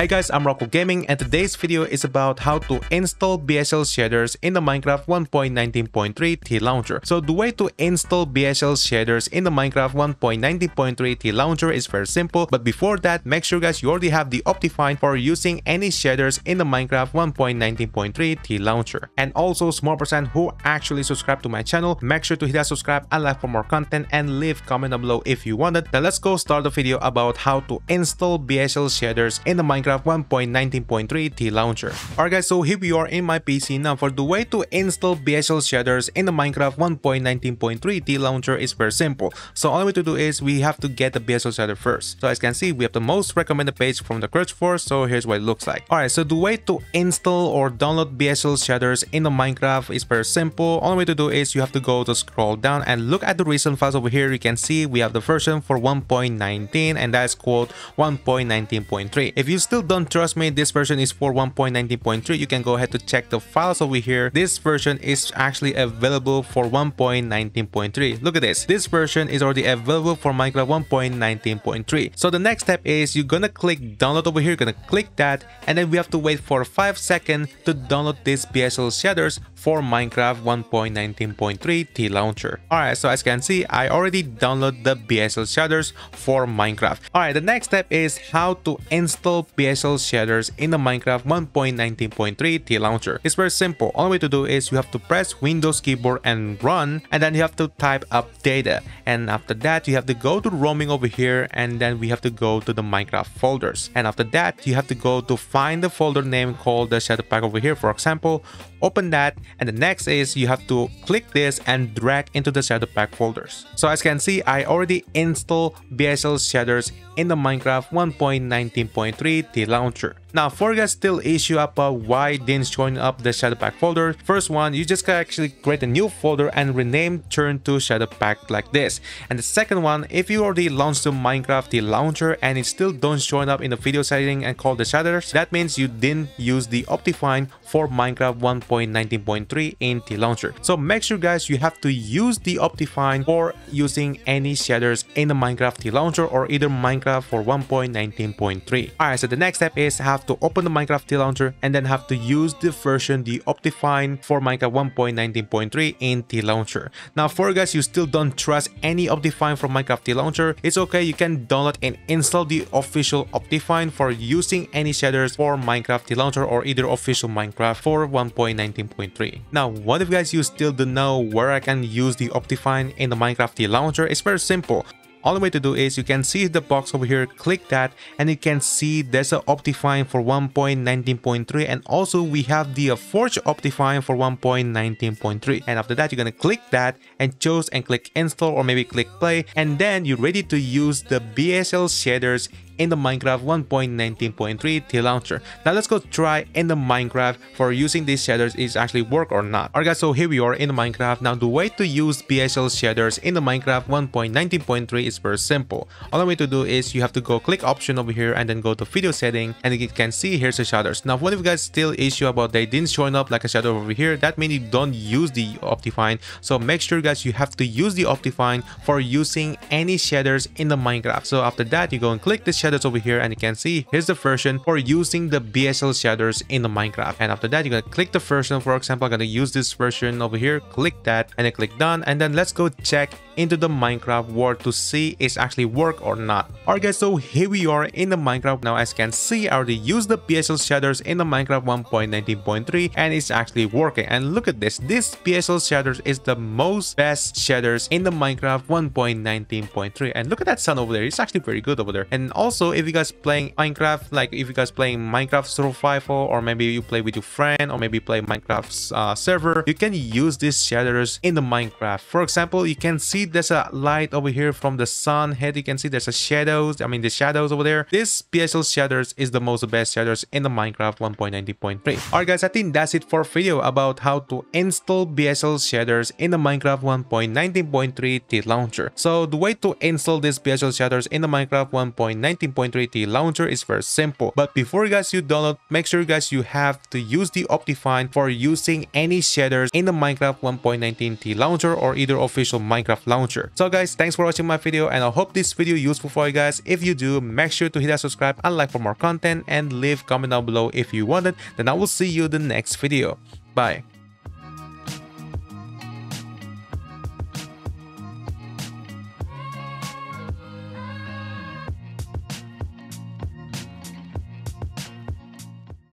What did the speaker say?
Hey guys, I'm ROCKLE Gaming and today's video is about how to install BSL shaders in the Minecraft 1.19.3 Tlauncher. So the way to install BSL shaders in the Minecraft 1.19.3 Tlauncher is very simple, but before that, make sure guys you already have the Optifine for using any shaders in the Minecraft 1.19.3 Tlauncher. And also, small percent who actually subscribe to my channel, make sure to hit that subscribe and like for more content and leave comment down below if you want it. Now let's go start the video about how to install BSL shaders in the Minecraft 1.19.3 Tlauncher. Alright guys, so here we are in my PC. Now for the way to install BSL shaders in the Minecraft 1.19.3 Tlauncher is very simple. So all we have to do is we have to get the BSL shader first. So as you can see, we have the most recommended page from the CurseForge. So here's what it looks like. Alright, so the way to install or download BSL shaders in the Minecraft is very simple. All we have to do is you have to go to scroll down and look at the recent files over here. You can see we have the version for 1.19 and that's called 1.19.3. If you still don't trust me, this version is for 1.19.3. You can go ahead to check the files over here. This version is actually available for 1.19.3. Look at this. This version is already available for Minecraft 1.19.3. So the next step is you're gonna click download over here. You're gonna click that, and then we have to wait for 5 seconds to download these BSL shaders for Minecraft 1.19.3 Tlauncher. Alright, so as you can see, I already downloaded the BSL shaders for Minecraft. Alright, the next step is how to install BSL shaders in the Minecraft 1.19.3 Tlauncher. It's very simple. All way to do is you have to press Windows keyboard and run, and then you have to type up data. And after that, you have to go to roaming over here, and then we have to go to the Minecraft folders. And after that, you have to go to find the folder name called the shader pack over here, for example. Open that, and the next is you have to click this and drag into the shader pack folders. So as you can see, I already installed BSL shaders in the Minecraft 1.19.3 Tlauncher. Now for you guys still issue about why didn't join up the shader pack folder, first one, you just gotta actually create a new folder and rename turn to shader pack like this. And the second one, if you already launched the Minecraft Tlauncher and it still don't join up in the video setting and call the shaders, that means you didn't use the Optifine for Minecraft 1.19.3 in Tlauncher. So make sure guys you have to use the Optifine for using any shaders in the Minecraft Tlauncher or either Minecraft for 1.19.3. Alright, so the next step is have to open the Minecraft Tlauncher and then have to use the version, the Optifine for Minecraft 1.19.3 in Tlauncher. Now for you guys you still don't trust any Optifine from Minecraft Tlauncher, it's okay, you can download and install the official Optifine for using any shaders for Minecraft Tlauncher or either official Minecraft for 1.19.3. Now what if guys you still don't know where I can use the Optifine in the Minecraft Tlauncher? It's very simple. All the way to do is you can see the box over here, click that, and you can see there's an Optifine for 1.19.3 and also we have the Forge Optifine for 1.19.3. And after that you're gonna click that and choose and click install or maybe click play, and then you're ready to use the BSL shaders in the Minecraft 1.19.3 Tlauncher. Now let's go try in the Minecraft for using these shaders is actually work or not. Alright guys, so here we are in the Minecraft. Now the way to use BSL shaders in the Minecraft 1.19.3 is very simple. All the way to do is you have to go click option over here and then go to video setting, and you can see here's the shaders. Now what if you guys still issue about they didn't show up like a shadow over here, that means you don't use the Optifine. So make sure guys you have to use the Optifine for using any shaders in the Minecraft. So after that you go and click the shadow over here, and you can see here's the version for using the BSL shaders in the Minecraft. And after that you're gonna click the version, for example I'm gonna use this version over here, click that and then click done, and then let's go check into the Minecraft world to see it's actually work or not. Alright guys, so here we are in the Minecraft. Now as you can see I already used the BSL shaders in the Minecraft 1.19.3 and it's actually working. And look at this, this BSL shaders is the most best shaders in the Minecraft 1.19.3, and look at that sun over there, it's actually very good over there. And also if you guys playing Minecraft, like if you guys playing Minecraft survival or maybe you play with your friend or maybe play Minecraft server, you can use these shaders in the Minecraft. For example, you can see there's a light over here from the sun head, you can see there's a shadows, I mean the shadows over there. This BSL shaders is the most best shaders in the Minecraft 1.19.3. Alright guys, I think that's it for video about how to install BSL shaders in the Minecraft 1.19.3 Tlauncher. So the way to install this BSL shaders in the Minecraft 1.19.3 Tlauncher is very simple, but before you guys you download, make sure guys you have to use the Optifine for using any shaders in the Minecraft 1.19 Tlauncher or either official Minecraft launcher Tlauncher. So guys, thanks for watching my video, and I hope this video useful for you guys. If you do, make sure to hit that subscribe and like for more content, and leave comment down below if you want it. Then I will see you in the next video. Bye.